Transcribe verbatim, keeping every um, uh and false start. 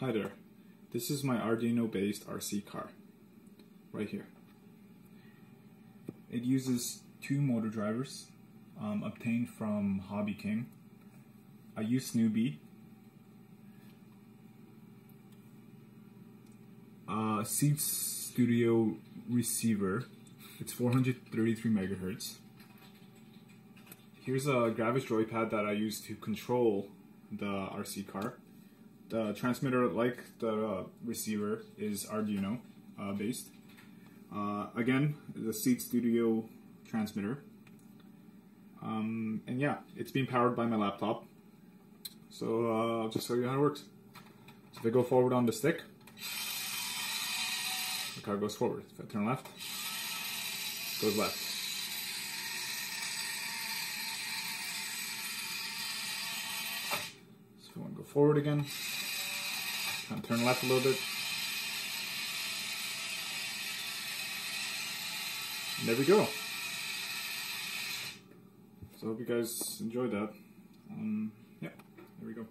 Hi there, this is my Arduino based R C car, right here. It uses two motor drivers um, obtained from Hobby King, a usnoobie, a Seeed Studio receiver, it's four hundred thirty-three megahertz. Here's a Gravis joypad that I use to control the R C car. The transmitter, like the uh, receiver, is Arduino uh, based. Uh, again, the Seeed Studio transmitter. Um, and yeah, it's being powered by my laptop. So uh, I'll just show you how it works. So if I go forward on the stick, the car goes forward. If I turn left, it goes left. So I want to go forward again, kind of turn left a little bit. And there we go. So I hope you guys enjoyed that. Um, yeah, there we go.